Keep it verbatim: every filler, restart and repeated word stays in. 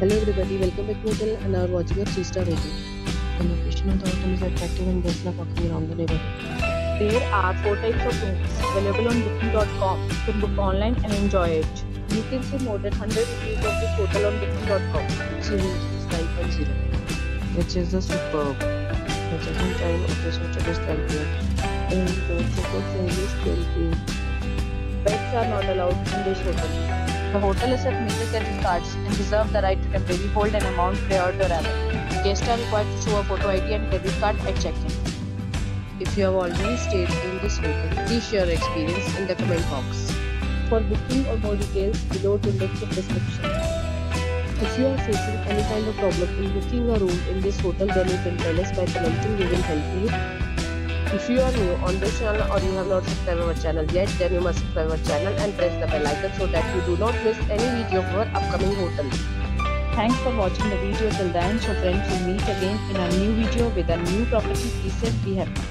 Hello everybody, welcome back to hotel and are watching a three star hotel. The location of the hotel is attractive and guests love walking around the neighborhood. There are four types of rooms available on booking dot com. You can book online and enjoy it. You can see more than one hundred reviews of this hotel on booking dot com. Its rating is five point zero, which is the superb. The check-in time of this hotel is twelve p m and the check-out time is twelve p m Pets are not allowed in this hotel. The hotel accepts major credit cards and reserves the right to temporarily hold an amount prior to arrival. Guests are required to show a photo I D and credit card at check-in. If you have already stayed in this hotel, please share your experience in the comment box. For booking or more details, below to link in description. If you are facing any kind of problem in booking a room in this hotel, then you can tell us by commenting, we will help you. If you are new on this channel or you have not subscribed our channel yet, then you must subscribe our channel and press the bell icon so that you do not miss any video for our upcoming hotel. Thanks for watching the video till then. So friends, we'll meet again in a new video with a new property. Please be happy.